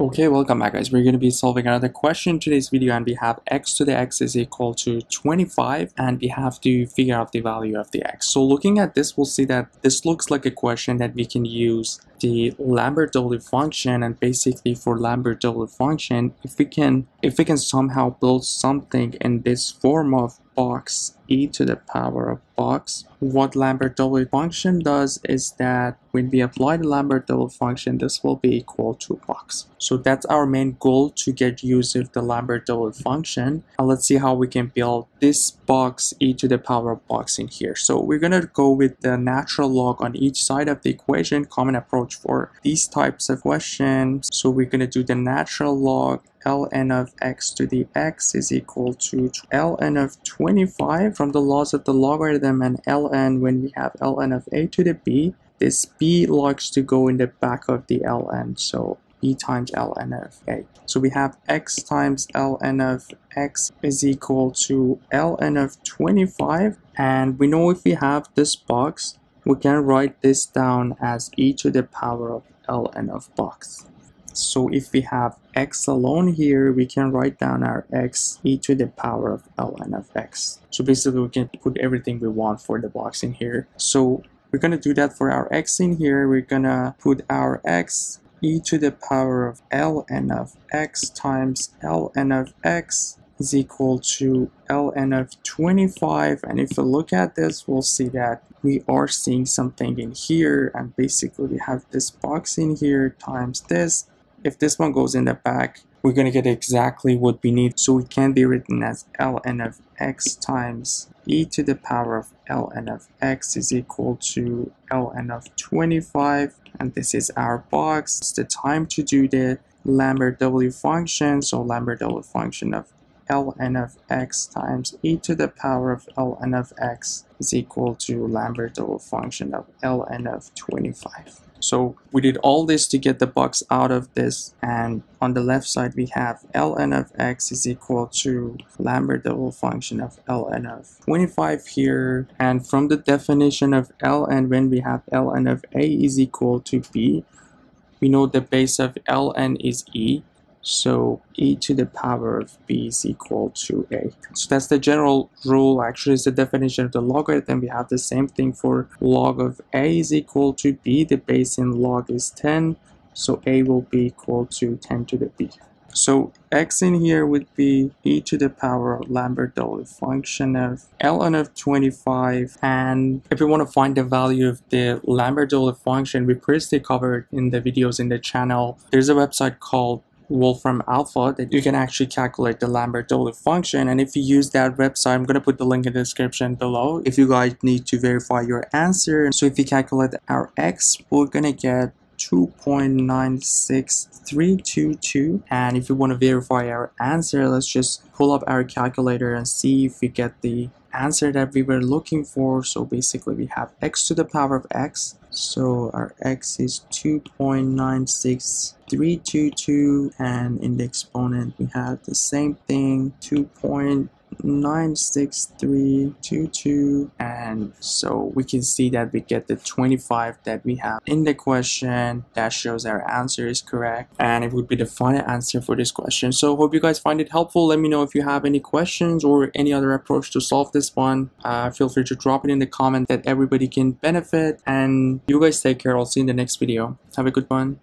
Okay, welcome back guys. We're going to be solving another question in today's video, and we have x to the x is equal to 25, and we have to figure out the value of the x. So looking at this, we'll see that this looks like a question that we can use the Lambert W function, and basically for Lambert W function, if we can somehow build something in this form of box e to the power of box, what Lambert W function does is that when we apply the Lambert W function, this will be equal to box. So that's our main goal, to get use of the Lambert W function, and let's see how we can build this box e to the power of box in here. So we're gonna go with the natural log on each side of the equation, common approach for these types of questions. So we're gonna do the natural log ln of x to the x is equal to ln of 25 from the laws of the logarithm, and ln, when we have ln of a to the b, this b likes to go in the back of the ln, so b times ln of a. So we have x times ln of x is equal to ln of 25, and we know if we have this box, we can write this down as e to the power of ln of box. So if we have x alone here, we can write down our x e to the power of ln of x. So basically we can put everything we want for the box in here. So we're going to do that for our x in here. We're going to put our x e to the power of ln of x times ln of x is equal to ln of 25, and if we look at this, we'll see that we are seeing something in here, and basically we have this box in here times this. If this one goes in the back, we're going to get exactly what we need. So it can be written as ln of x times e to the power of ln of x is equal to ln of 25. And this is our box. It's the time to do the Lambert W function. So Lambert W function of ln of x times e to the power of ln of x is equal to Lambert W function of ln of 25. So we did all this to get the box out of this, and on the left side we have ln of x is equal to Lambert W function of ln of 25 here, and from the definition of ln, when we have ln of a is equal to b, we know the base of ln is e, so e to the power of b is equal to a. So that's the general rule. Actually, it's the definition of the logarithm. We have the same thing for log of a is equal to b. The base in log is 10, so a will be equal to 10 to the b. So x in here would be e to the power of Lambert W function of ln of 25, and if we want to find the value of the Lambert W function, we previously covered in the videos in the channel. There's a website called Wolfram Alpha that you can actually calculate the Lambert W function, and if you use that website, I'm going to put the link in the description below if you guys need to verify your answer. So if we calculate our x, we're going to get 2.96322, and if we want to verify our answer, let's just pull up our calculator and see if we get the answer that we were looking for. So basically we have x to the power of x, so our x is 2.96322, and in the exponent we have the same thing, 2.96322, and so we can see that we get the 25 that we have in the question. That shows our answer is correct, and it would be the final answer for this question. So hope you guys find it helpful. Let me know if you have any questions or any other approach to solve this one. Feel free to drop it in the comment that everybody can benefit, and you guys take care. I'll see you in the next video. Have a good one.